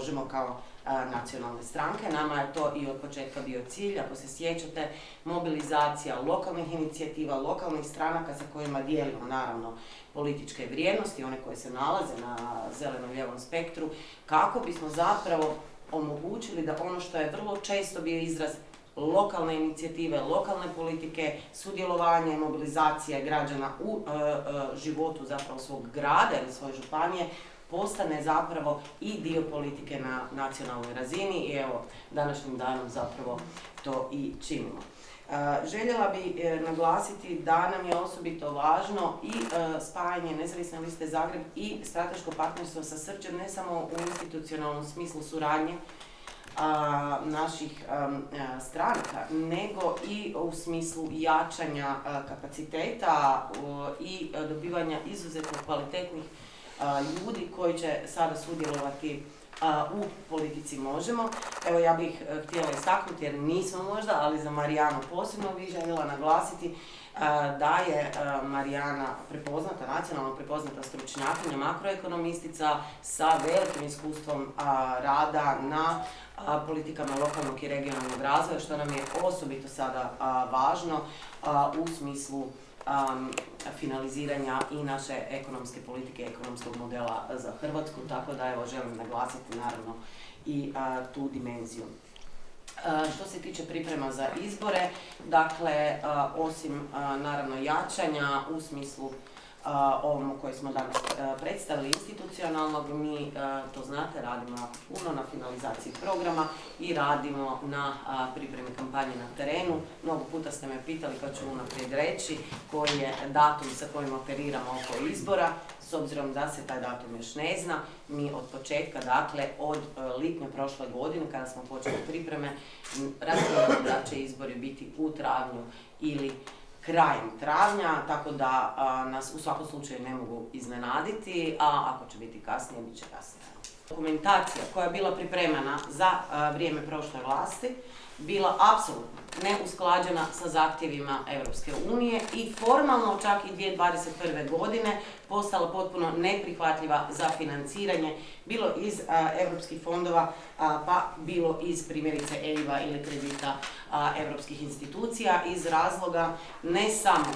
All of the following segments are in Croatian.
Možemo kao nacionalne stranke. Nama je to i od početka bio cilj, ako se sjećate, mobilizacija lokalnih inicijativa, lokalnih stranaka sa kojima dijelimo naravno političke vrijednosti, one koje se nalaze na zeleno-ljevom spektru, kako bismo zapravo omogućili da ono što je vrlo često bio izraz lokalne inicijative, lokalne politike, sudjelovanje i mobilizacija građana u životu zapravo svog grada ili svoje županije, postane zapravo i dio politike na nacionalnoj razini i evo, današnjim danom zapravo to i činimo. Željela bi naglasiti da nam je osobito važno i spajanje Nezavisne liste Zagreb i strateško partnerstvo sa Srđem, ne samo u institucionalnom smislu suradnje naših stranaka, nego i u smislu jačanja kapaciteta i dobivanja izuzetno kvalitetnih ljudi koji će sada sudjelovati u politici Možemo. Evo, ja bih htjela istaknuti, jer nismo možda, ali za Marijanu posebno bih željela naglasiti da je Marijana prepoznata, nacionalno prepoznata stručnjakinja, makroekonomistica sa velikim iskustvom rada na politikama lokalnog i regionalnog razvoja, što nam je osobito sada važno u smislu finaliziranja i naše ekonomske politike, ekonomskog modela za Hrvatsku, tako da evo želim naglasiti naravno i tu dimenziju. Što se tiče priprema za izbore, dakle, osim naravno jačanja u smislu ovom koje smo danas predstavili institucionalnog, mi, to znate, radimo puno na finalizaciji programa i radimo na pripremi kampanje na terenu. Mnogo puta ste me pitali, pa ću unaprijed reći koji je datum sa kojim operiramo oko izbora. S obzirom da se taj datum još ne zna, mi od početka, dakle od lipnja prošle godine kada smo počeli pripreme, razgovaramo da će izbori biti u travnju ili krajem travnja, tako da nas u svakom slučaju ne mogu iznenaditi, a ako će biti kasnije, bit će kasnije. Dokumentacija koja je bila pripremana za vrijeme prošle vlasti bila apsolutno neusklađena sa zahtjevima Europske unije i formalno čak i 2021. godine postala potpuno neprihvatljiva za financiranje, bilo iz europskih fondova, pa bilo iz primjerice EIB-a ili kredita europskih institucija, iz razloga ne samo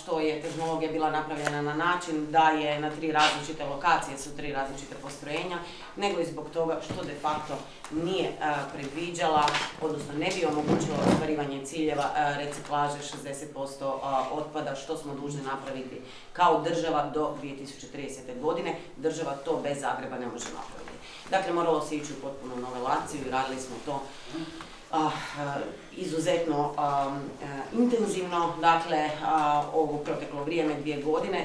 što je tehnologija bila napravljena na način da je na tri različite lokacije su tri različite postrojenja, nego i zbog toga što de facto nije predviđala, odnosno ne bi omogućila ostvarivanje ciljeva reciklaže 60% otpada, što smo dužni napraviti kao država do 2030. godine. Država to bez Zagreba ne može napraviti. Dakle, moralo se ići u potpuno novelaciju i radili smo to izuzetno intenzivno, dakle, ovo proteklo vrijeme 2 godine